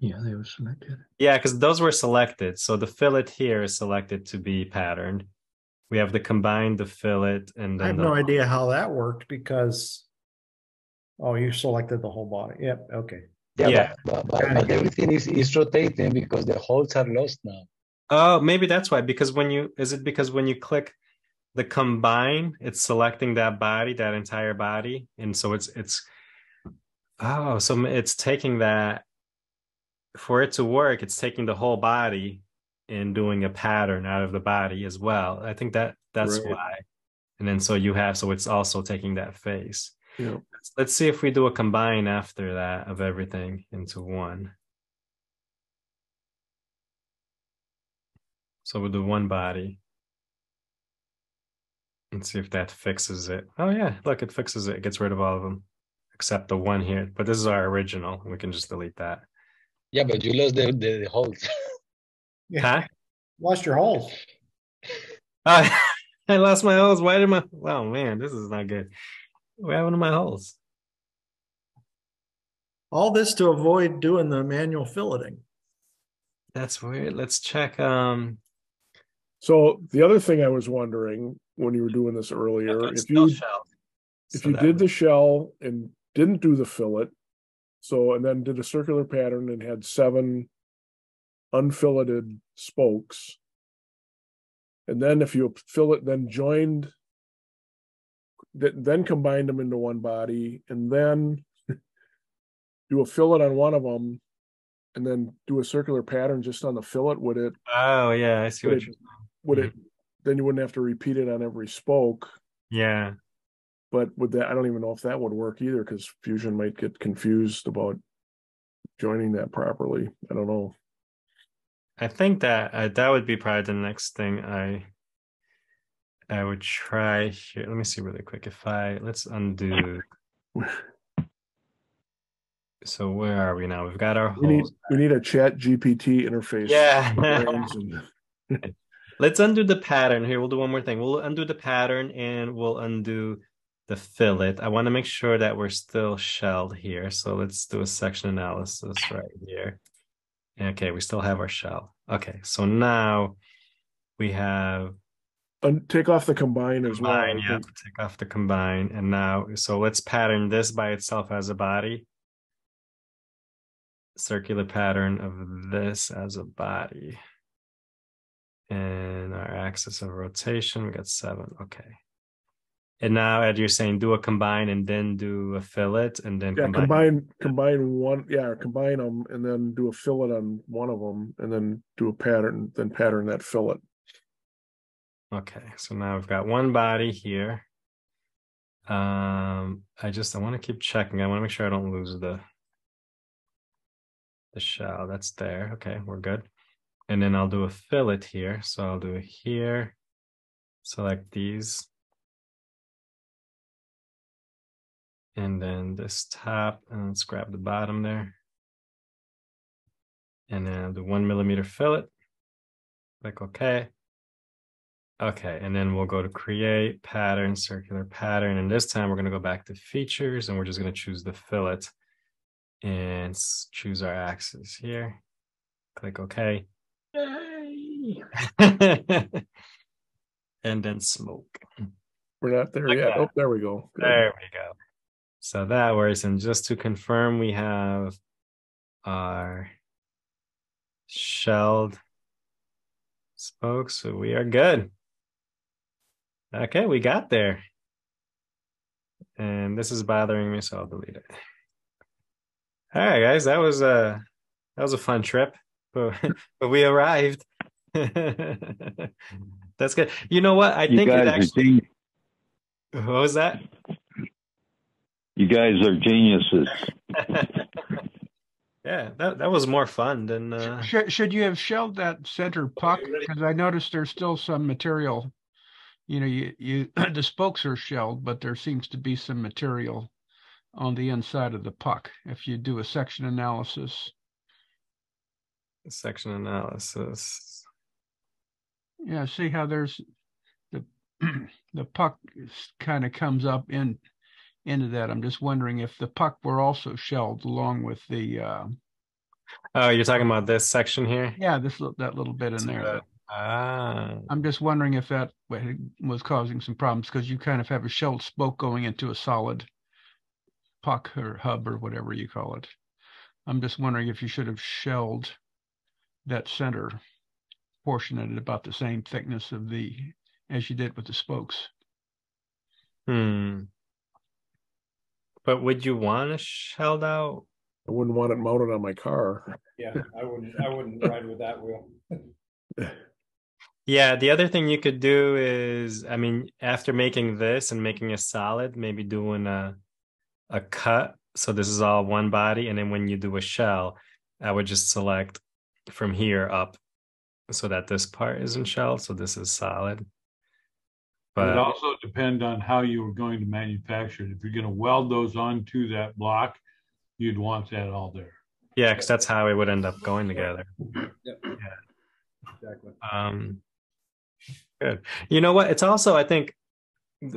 Yeah, they were selected. Yeah, because those were selected. So the fillet here is selected to be patterned. We have the combined, the fillet, and then I have no idea how that worked because. Oh, you selected the whole body. Yep. Okay. Yeah, but everything is rotating because the holes are lost now. Oh, maybe that's why. Because when you click the combine, it's selecting that body, that entire body, and so it's taking that for it to work. It's taking the whole body and doing a pattern out of the body as well. I think that That's right. Why. And then so you have, so it's also taking that phase. Yeah. Let's see if we do a combine after that of everything into one. So we'll do one body. And see if that fixes it. Oh yeah, look, it fixes it. It gets rid of all of them except the one here. But this is our original. We can just delete that. Yeah, but you lost the holes. Huh? Lost your holes. I lost my holes. Why did my... Oh man, this is not good. What happened to my holes? All this to avoid doing the manual filleting. That's weird. Let's check. So the other thing I was wondering when you were doing this earlier, if you did the shell and didn't do the fillet, so and then did a circular pattern and had 7 unfilleted spokes, and then if you fillet, then joined, then combined them into one body, and then do a fillet on one of them, and then do a circular pattern just on the fillet, would it? Oh yeah, I see what you're saying. Would it? Then you wouldn't have to repeat it on every spoke. Yeah. But with that, I don't even know if that would work either, because Fusion might get confused about joining that properly. I don't know. I think that that would be probably the next thing I would try here. Let me see really quick. Let's undo. So where are we now? We've got our whole... We need a Chat GPT interface. Yeah. Let's undo the pattern here. We'll do one more thing. We'll undo the pattern and we'll undo the fillet. I want to make sure that we're still shelled here. So let's do a section analysis right here. Okay, we still have our shell. Okay, so now we have... take off the combine as well. Yeah, take off the combine. And now, so let's pattern this by itself as a body. Circular pattern of this as a body. And our axis of rotation, we got 7. Okay. And now, Ed, you're saying do a combine and then do a fillet and then combine them and then do a fillet on one of them and then do a pattern, then pattern that fillet. Okay. So now we've got one body here. I want to keep checking. I want to make sure I don't lose the shell that's there. Okay. We're good. And then I'll do a fillet here. So I'll do it here, select these. And then this top, and let's grab the bottom there. And then I'll do 1 millimeter fillet, click OK. Okay, and then we'll go to create, pattern, circular pattern. And this time we're gonna go back to features and we're just gonna choose the fillet and choose our axis here. Click OK. Yay. And then smoke. We're not there yet. Oh, there we go. Good. There we go. So that works. And just to confirm, we have our shelled spokes. So we are good. Okay, we got there. And this is bothering me, so I'll delete it. All right, guys, that was a fun trip. But we arrived. That's good. You know what? What was that? You guys are geniuses. Yeah, that was more fun than. Should you have shelled that center puck? Because I noticed there's still some material. You know, the spokes are shelled, but there seems to be some material on the inside of the puck. If you do a section analysis. Section analysis. Yeah, see how there's the the puck kind of comes up into that. I'm just wondering if the puck were also shelled along with the. Oh, you're talking about this section here? Yeah, that little bit in there. I'm just wondering if that was causing some problems because you kind of have a shelled spoke going into a solid puck or hub or whatever you call it. I'm just wondering if you should have shelled that center portion at about the same thickness of as you did with the spokes. But would you want to shelled out? I wouldn't want it mounted on my car. Yeah, I wouldn't ride with that wheel. Yeah, the other thing you could do is, I mean, after making this and making a solid, maybe doing a cut. So this is all one body. And then when you do a shell, I would just select from here up so that this part isn't shell. So this is solid. But it also depends on how you were going to manufacture it. If you're going to weld those onto that block, you'd want that all there. Yeah, because that's how it would end up going together. Yep. Yeah. Exactly. Good. You know what? It's also, I think,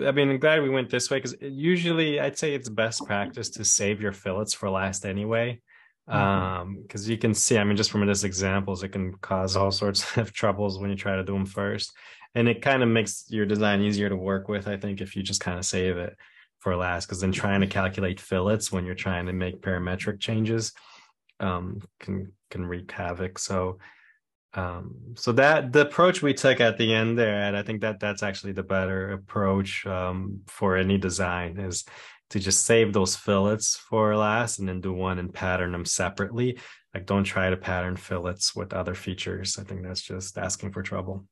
I mean, I'm glad we went this way, because usually I'd say it's best practice to save your fillets for last anyway. Because you can see, I mean, just from this examples, it can cause all sorts of troubles when you try to do them first. And it kind of makes your design easier to work with, I think, if you just kind of save it for last, because then trying to calculate fillets when you're trying to make parametric changes can wreak havoc. So so that the approach we took at the end there, and I think that that's actually the better approach for any design, is to just save those fillets for last and then do one and pattern them separately. Like, don't try to pattern fillets with other features. I think that's just asking for trouble.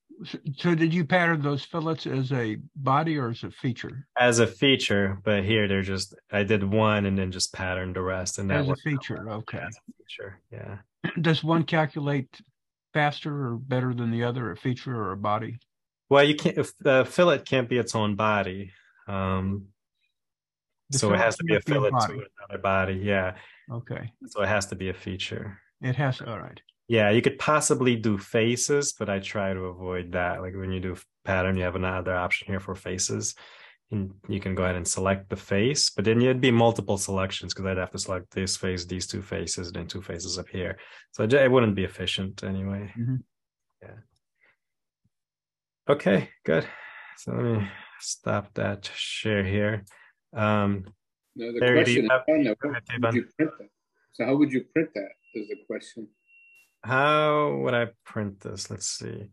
So did you pattern those fillets as a body or as a feature? As a feature, but here they're just, I did one and then just patterned the rest. And that was a feature, okay. As a feature, yeah. Does one calculate faster or better than the other, a feature or a body? Well, you can't, a fillet can't be its own body. So it has to be a fillet to another body. Yeah. Okay. So it has to be a feature. It has to, all right. Yeah, you could possibly do faces, but I try to avoid that. Like when you do pattern, you have another option here for faces. And you can go ahead and select the face, but then it'd be multiple selections, because I'd have to select this face, these two faces, and then two faces up here. So it wouldn't be efficient anyway. Mm-hmm. Yeah. Okay, good. So let me stop that share here. No, the question, so how would you print that is the question. How would I print this? Let's see.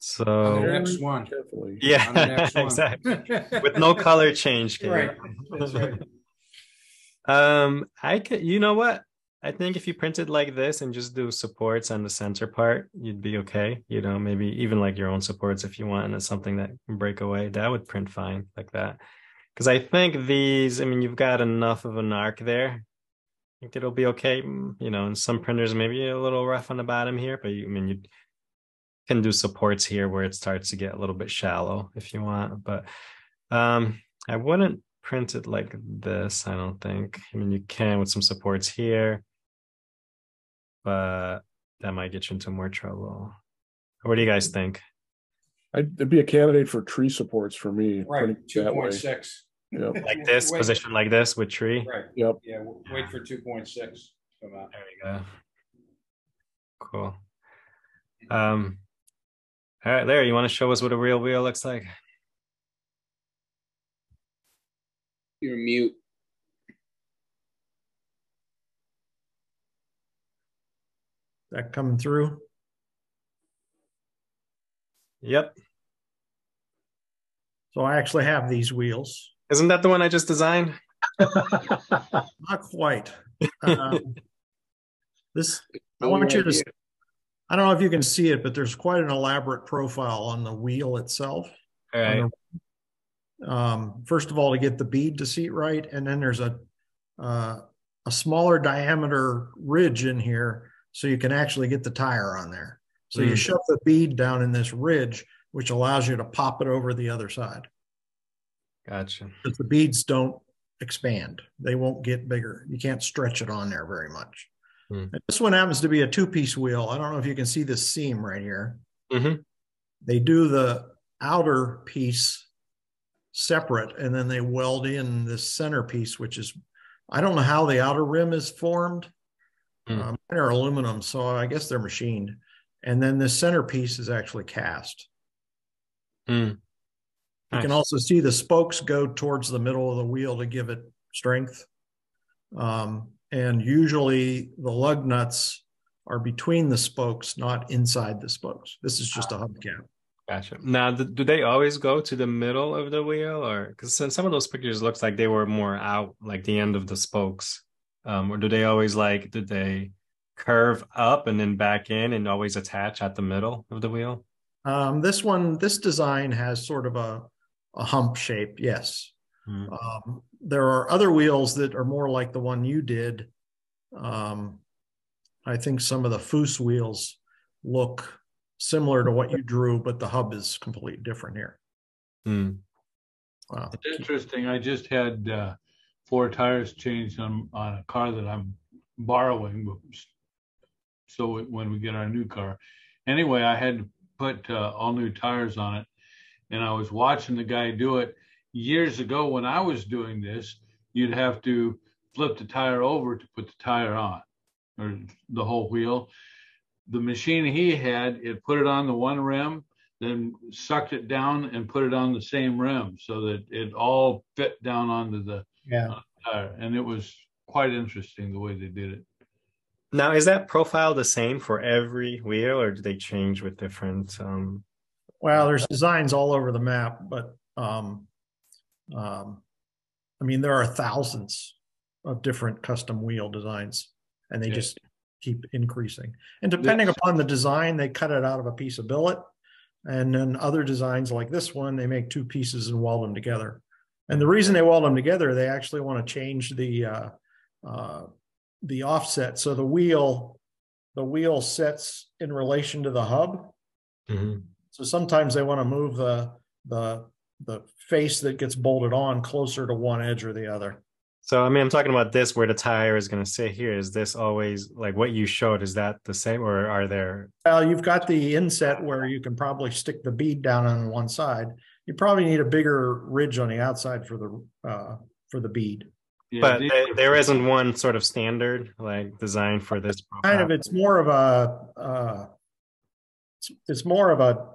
So on the next one, carefully. Yeah, on the next one. Exactly. With no color change. Right. That's right. I could, you know what? I think if you print it like this and just do supports on the center part, you'd be okay. You know, maybe even like your own supports if you want, and it's something that can break away. That would print fine like that. Because I think these, I mean, you've got enough of an arc there. I think it'll be okay. You know, and some printers maybe a little rough on the bottom here, but you, I mean, you can do supports here where it starts to get a little bit shallow if you want. But I wouldn't print it like this, I don't think. I mean, you can with some supports here, but that might get you into more trouble. What do you guys think? It'd be a candidate for tree supports for me. Right, 2.6. Yep. Like this, wait. Position like this with tree? Right, yep. Yeah, we'll wait for 2.6 to come out. There we go. Cool. All right, Larry, you want to show us what a real wheel looks like? You're mute. Is that coming through? Yep. So I actually have these wheels. Isn't that the one I just designed? Not quite. This, I want you to, I don't know if you can see it, but there's quite an elaborate profile on the wheel itself. All right. First of all, to get the bead to seat right, and then there's a smaller diameter ridge in here, so you can actually get the tire on there. So you shove the bead down in this ridge, which allows you to pop it over the other side. Gotcha. But the beads don't expand. They won't get bigger. You can't stretch it on there very much. And this one happens to be a two-piece wheel. I don't know if you can see this seam right here. Mm-hmm. They do the outer piece separate, and then they weld in this center piece, which is, I don't know how the outer rim is formed. Mine are aluminum, so I guess they're machined. And then the centerpiece is actually cast. You can also see the spokes go towards the middle of the wheel to give it strength. And usually the lug nuts are between the spokes, not inside the spokes. This is just a hubcap. Gotcha. Now, do they always go to the middle of the wheel? Or because some of those pictures looks like they were more out, like the end of the spokes. Or do they always like, did they curve up and then back in and always attach at the middle of the wheel? This design has sort of a hump shape, yes. Mm. There are other wheels that are more like the one you did. I think some of the Foose wheels look similar to what you drew, but the hub is completely different here. Mm. Wow. It's interesting. I just had 4 tires changed on a car that I'm borrowing. So when we get our new car, anyway, I had to put all new tires on it, and I was watching the guy do it. Years ago when I was doing this, you'd have to flip the tire over to put the tire on, or the whole wheel. The machine he had, it put it on the one rim, then sucked it down and put it on the same rim so that it all fit down onto the, on the tire. And it was quite interesting the way they did it. Now, is that profile the same for every wheel, or do they change with different? Well, there's designs all over the map, but I mean, there are thousands of different custom wheel designs, and they just keep increasing. And depending upon the design, they cut it out of a piece of billet. And then other designs like this one, they make 2 pieces and weld them together. And the reason they weld them together, they actually want to change the offset. So the wheel sets in relation to the hub. Mm-hmm. So sometimes they want to move the face that gets bolted on closer to one edge or the other. So, I mean, I'm talking about this, where the tire is going to sit here. Is this always like what you showed? Is that the same, or are there? Well, you've got the inset where you can probably stick the bead down on one side. You probably need a bigger ridge on the outside for the bead. Yeah, but there isn't one sort of standard like design for this profile. Kind of, it's more of a it's more of a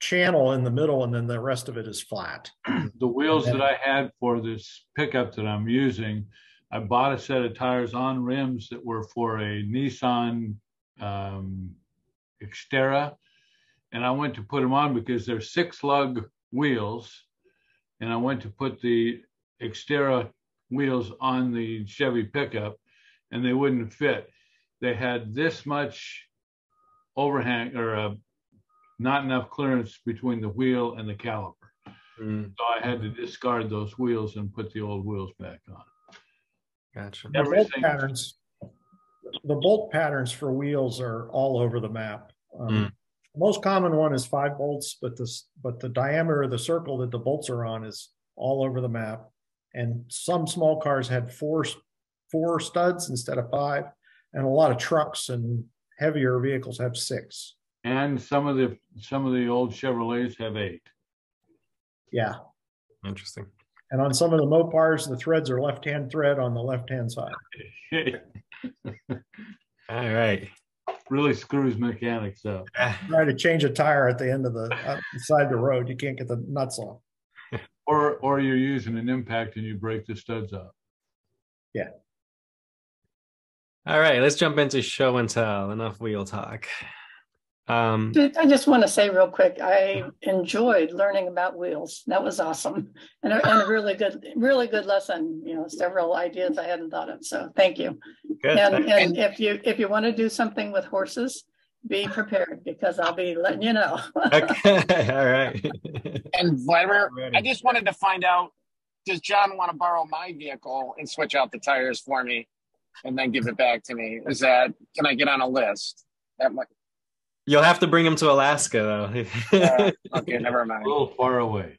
channel in the middle, and then the rest of it is flat. The wheels that I had for this pickup that I'm using, I bought a set of tires on rims that were for a Nissan Xterra, and I went to put them on because they're 6-lug wheels, and I went to put the Xterra wheels on the Chevy pickup, and they wouldn't fit. They had this much overhang, or not enough clearance between the wheel and the caliper. Mm. So I had to discard those wheels and put the old wheels back on. Gotcha. The bolt patterns for wheels are all over the map. The most common one is 5 bolts, but the diameter of the circle that the bolts are on is all over the map. And some small cars had 4 studs instead of 5. And a lot of trucks and heavier vehicles have 6. And some of the old Chevrolets have 8. Yeah. Interesting. And on some of the Mopars, the threads are left-hand thread on the left-hand side. All right. Really screws mechanics up. Try to change a tire at the end of the side of the road. You can't get the nuts off. Or you're using an impact and you break the studs up. Yeah. All right. Let's jump into show and tell. Enough wheel talk. I just want to say real quick, I enjoyed learning about wheels. That was awesome, and a really good lesson. You know, several ideas I hadn't thought of. So thank you. Good, and if you want to do something with horses, be prepared, because I'll be letting you know. Okay, all right. And Vladimir, I just wanted to find out: does John want to borrow my vehicle and switch out the tires for me, and then give it back to me? Is that, can I get on a list? That might. You'll have to bring him to Alaska, though. Okay, never mind. A little far away.